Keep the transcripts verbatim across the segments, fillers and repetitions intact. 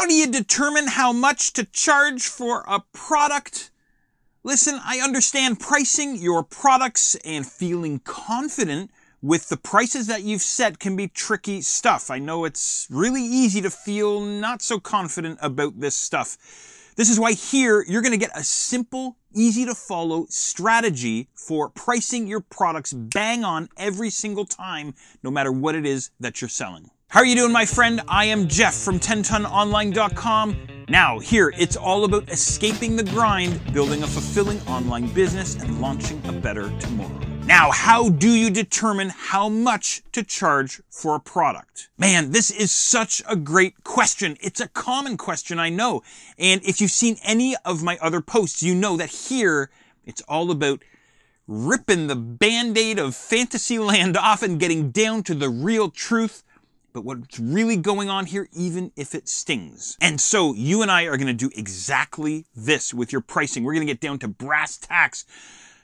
How do you determine how much to charge for a product? Listen, I understand pricing your products and feeling confident with the prices that you've set can be tricky stuff. I know it's really easy to feel not so confident about this stuff. This is why here you're going to get a simple, easy to follow strategy for pricing your products bang on every single time, no matter what it is that you're selling. How are you doing, my friend? I am Jeff from ten ton online dot com. Now, here, it's all about escaping the grind, building a fulfilling online business, and launching a better tomorrow. Now, how do you determine how much to charge for a product? Man, this is such a great question. It's a common question, I know. And if you've seen any of my other posts, you know that here, it's all about ripping the Band-Aid of fantasy land off and getting down to the real truth. But what's really going on here, even if it stings. And so you and I are going to do exactly this with your pricing. We're going to get down to brass tacks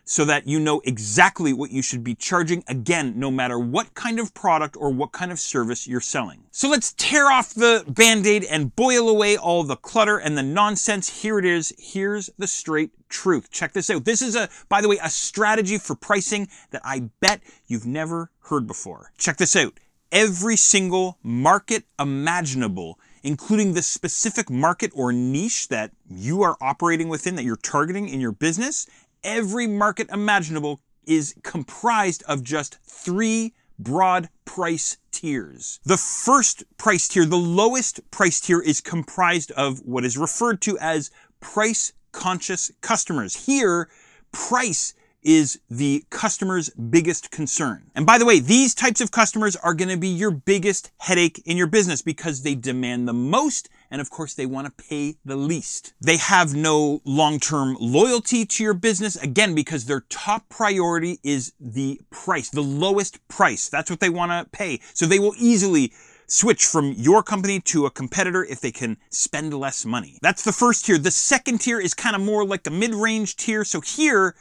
so that you know exactly what you should be charging, again, no matter what kind of product or what kind of service you're selling. So let's tear off the Band-Aid and boil away all the clutter and the nonsense. Here it is. Here's the straight truth. Check this out. This is, a, by the way, a strategy for pricing that I bet you've never heard before. Check this out. Every single market imaginable, including the specific market or niche that you are operating within, that you're targeting in your business, every market imaginable is comprised of just three broad price tiers. The first price tier, the lowest price tier, is comprised of what is referred to as price-conscious customers. Here, price is the customer's biggest concern. And by the way, these types of customers are gonna be your biggest headache in your business because they demand the most, and of course they wanna pay the least. They have no long-term loyalty to your business, again, because their top priority is the price, the lowest price. That's what they wanna pay. So they will easily switch from your company to a competitor if they can spend less money. That's the first tier. The second tier is kind of more like the mid-range tier. So here,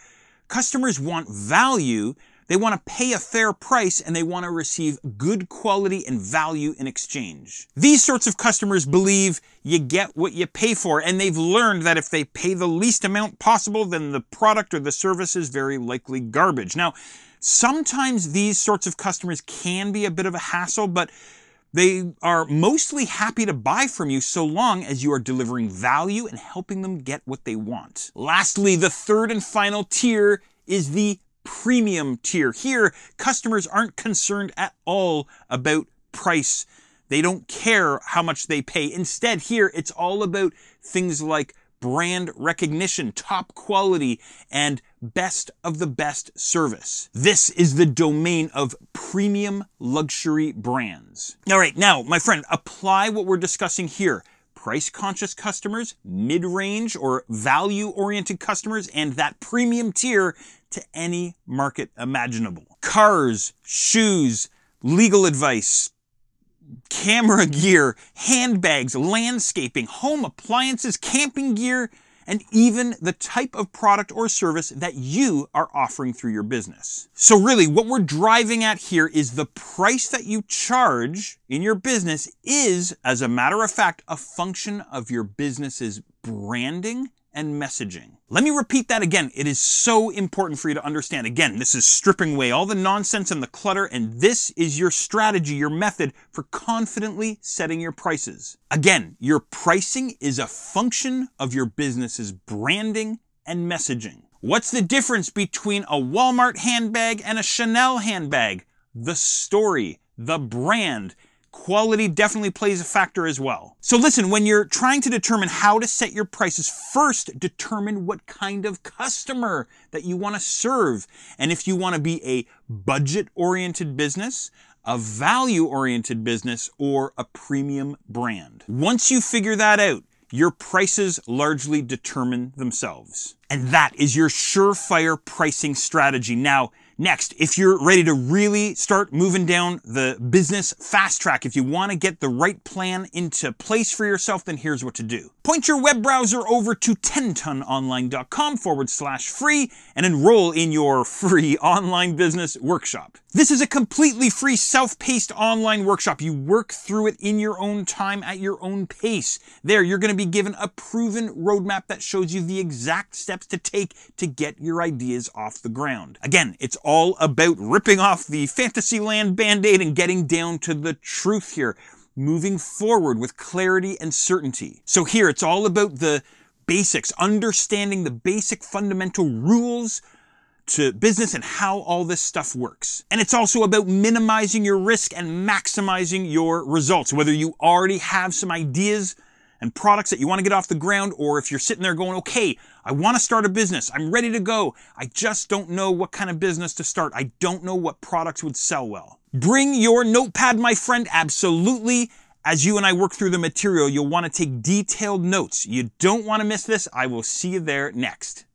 customers want value, they want to pay a fair price, and they want to receive good quality and value in exchange. These sorts of customers believe you get what you pay for, and they've learned that if they pay the least amount possible, then the product or the service is very likely garbage. Now, sometimes these sorts of customers can be a bit of a hassle, but they are mostly happy to buy from you so long as you are delivering value and helping them get what they want. Lastly, the third and final tier is the premium tier. Here, customers aren't concerned at all about price. They don't care how much they pay. Instead, here, it's all about things like brand recognition, top quality, and best of the best service. This is the domain of premium luxury brands. All right, now, my friend, apply what we're discussing here. Price-conscious customers, mid-range or value-oriented customers, and that premium tier to any market imaginable. Cars, shoes, legal advice, camera gear, handbags, landscaping, home appliances, camping gear, and even the type of product or service that you are offering through your business. So really, what we're driving at here is the price that you charge in your business is, as a matter of fact, a function of your business's branding and messaging. Let me repeat that again. It is so important for you to understand. Again, this is stripping away all the nonsense and the clutter, and this is your strategy, your method for confidently setting your prices. Again, your pricing is a function of your business's branding and messaging. What's the difference between a Walmart handbag and a Chanel handbag? The story, the brand. Quality definitely plays a factor as well. So listen, when you're trying to determine how to set your prices, first determine what kind of customer that you want to serve. And if you want to be a budget-oriented business, a value-oriented business, or a premium brand. Once you figure that out, your prices largely determine themselves. And that is your surefire pricing strategy. Now, Next, if you're ready to really start moving down the business fast track, if you want to get the right plan into place for yourself, then here's what to do. Point your web browser over to TenTonOnline.com forward slash free and enroll in your free online business workshop. This is a completely free self-paced online workshop. You work through it in your own time at your own pace. There, you're going to be given a proven roadmap that shows you the exact steps to take to get your ideas off the ground. Again, it's all about ripping off the Fantasyland Band-Aid and getting down to the truth here, moving forward with clarity and certainty. So here, it's all about the basics, understanding the basic fundamental rules to business and how all this stuff works. And it's also about minimizing your risk and maximizing your results, whether you already have some ideas and products that you want to get off the ground, or if you're sitting there going, okay, I want to start a business, I'm ready to go, I just don't know what kind of business to start, I don't know what products would sell well. Bring your notepad, my friend, absolutely. As you and I work through the material, you'll want to take detailed notes. You don't want to miss this. I will see you there next.